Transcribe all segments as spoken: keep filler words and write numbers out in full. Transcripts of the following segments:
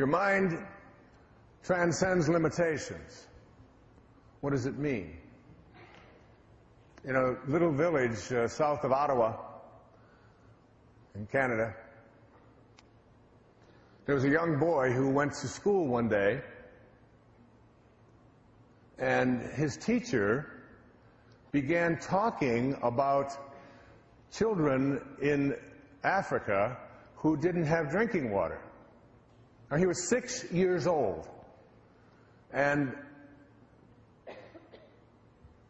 Your mind transcends limitations. What does it mean? In a little village uh, south of Ottawa, in Canada, there was a young boy who went to school one day, and his teacher began talking about children in Africa who didn't have drinking water. Now, he was six years old, and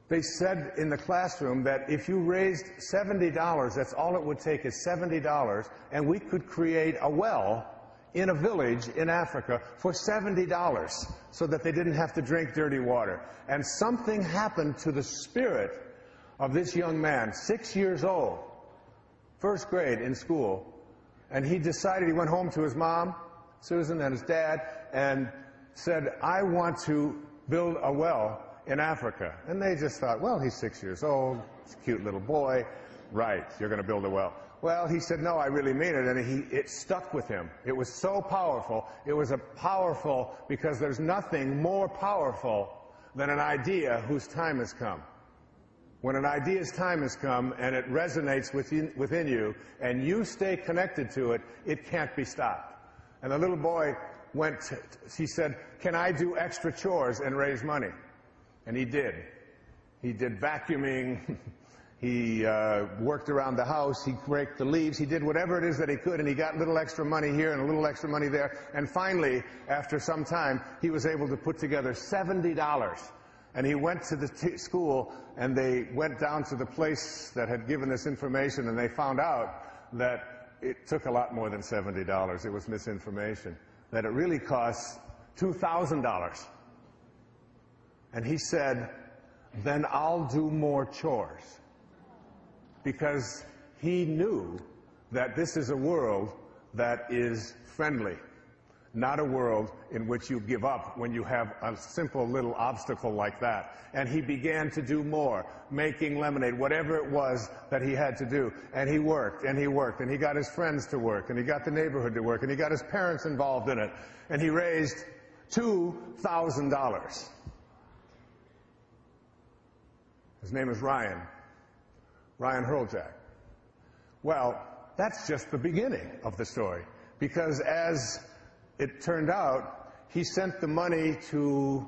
they said in the classroom that if you raised seventy dollars, that's all it would take is seventy dollars, and we could create a well in a village in Africa for seventy dollars so that they didn't have to drink dirty water. And something happened to the spirit of this young man, six years old, first grade in school, and he decided, he went home to his mom, Susan, and his dad, and said, I want to build a well in Africa. And they just thought, well, he's six years old, he's a cute little boy, right, you're going to build a well. Well, he said, no, I really mean it, and he, it stuck with him. It was so powerful. It was a powerful, because there's nothing more powerful than an idea whose time has come. When an idea's time has come, and it resonates within, within you, and you stay connected to it, it can't be stopped. And the little boy went, to, he said, can I do extra chores and raise money? And he did. He did vacuuming. He uh, worked around the house. He raked the leaves. He did whatever it is that he could, and he got little extra money here and a little extra money there. And finally, after some time, he was able to put together seventy dollars. And he went to the t school, and they went down to the place that had given this information, and they found out that it took a lot more than seventy dollars. It was misinformation. That it really cost two thousand dollars. And he said, then I'll do more chores. Because he knew that this is a world that is friendly, not a world in which you give up when you have a simple little obstacle like that. And he began to do more, making lemonade, whatever it was that he had to do. And he worked, and he worked, and he got his friends to work, and he got the neighborhood to work, and he got his parents involved in it. And he raised two thousand dollars. His name is Ryan, Ryan Hreljac. Well, that's just the beginning of the story, because as it turned out, he sent the money to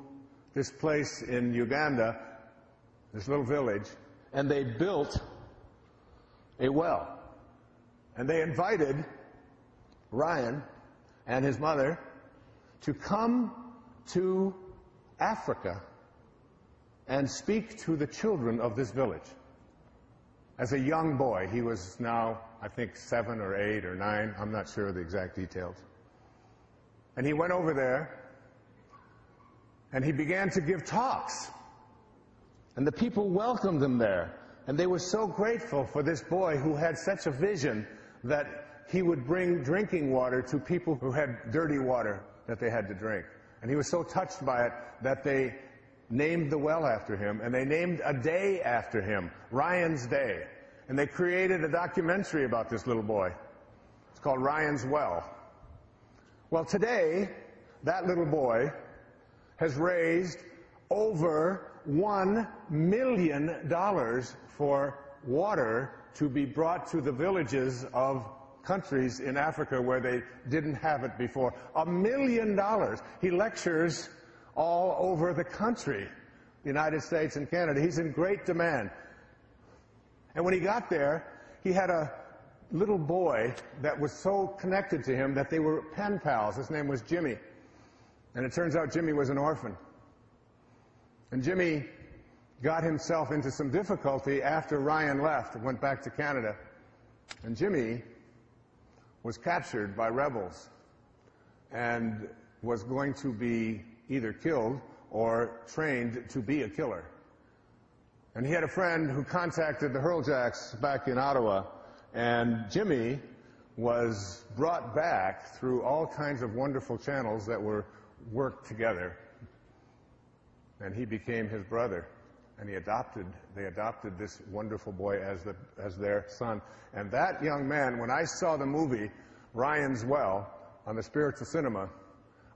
this place in Uganda, this little village, and they built a well. And they invited Ryan and his mother to come to Africa and speak to the children of this village. As a young boy, he was now, I think, seven or eight or nine, I'm not sure of the exact details. And he went over there, and he began to give talks. And the people welcomed him there, and they were so grateful for this boy who had such a vision that he would bring drinking water to people who had dirty water that they had to drink. And he was so touched by it that they named the well after him, and they named a day after him, Ryan's Day. And they created a documentary about this little boy. It's called Ryan's Well. Well, today, that little boy has raised over one million dollars for water to be brought to the villages of countries in Africa where they didn't have it before. A million dollars. He lectures all over the country, the United States and Canada. He's in great demand. And when he got there, he had a little boy that was so connected to him that they were pen pals. His name was Jimmy. And it turns out Jimmy was an orphan. And Jimmy got himself into some difficulty after Ryan left and went back to Canada. And Jimmy was captured by rebels and was going to be either killed or trained to be a killer. And he had a friend who contacted the Hreljacs back in Ottawa, and Jimmy was brought back through all kinds of wonderful channels that were worked together. And he became his brother, and he adopted, they adopted this wonderful boy as, the, as their son. And that young man, when I saw the movie Ryan's Well on the Spiritual Cinema,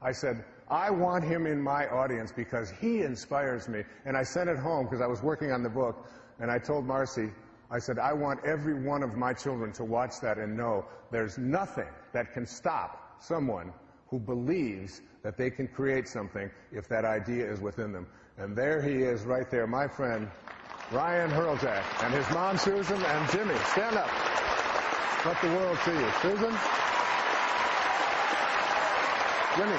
I said, I want him in my audience because he inspires me. And I sent it home because I was working on the book, and I told Marcy, I said, I want every one of my children to watch that and know there's nothing that can stop someone who believes that they can create something if that idea is within them. And there he is right there, my friend, Ryan Hreljac, and his mom, Susan, and Jimmy. Stand up. Let the world see you. Susan? Jimmy?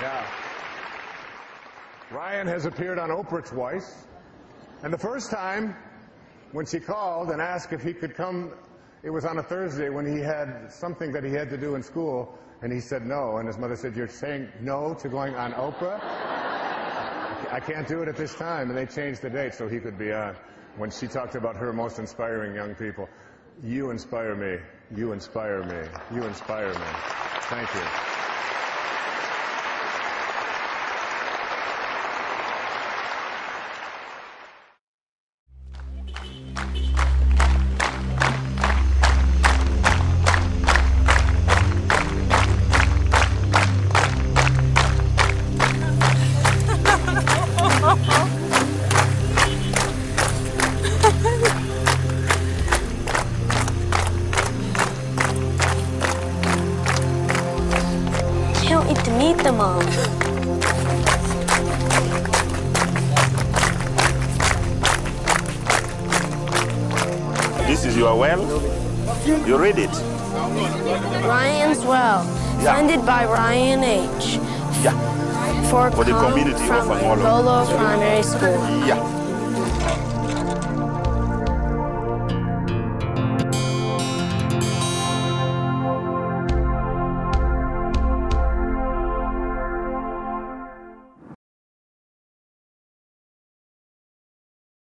Yeah. Ryan has appeared on Oprah twice. And the first time, when she called and asked if he could come, it was on a Thursday when he had something that he had to do in school, and he said no. And his mother said, you're saying no to going on Oprah? I can't do it at this time. And they changed the date so he could be on. When she talked about her most inspiring young people, you inspire me, you inspire me, you inspire me. Thank you. This is your well. You read it. Ryan's Well, yeah. Funded by Ryan H. Yeah. For, for the community from, from Polo Primary School. Yeah.